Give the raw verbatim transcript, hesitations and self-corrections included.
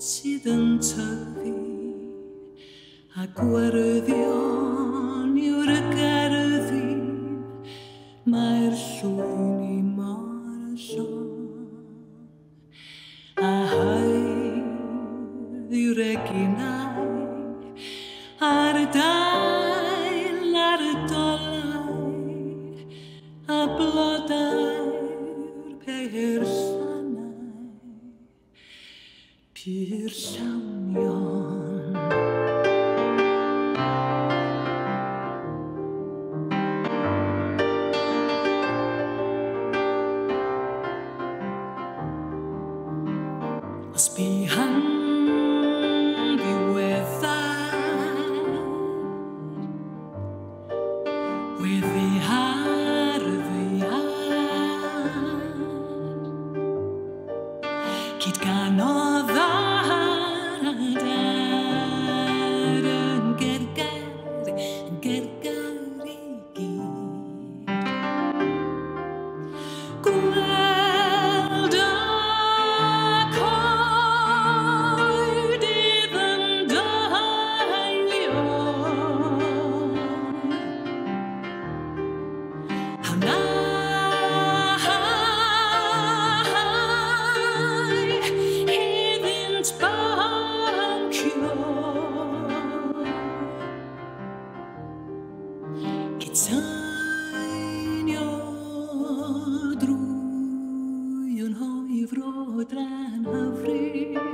ci danzavi accordioni recardi ma il suo ni ahai di reginai ardai l'ardolai aplodai per sanai per samion behind the weather with the heart of the yard kid can all that and get got and get got again. Drújan hói frá dræn hafri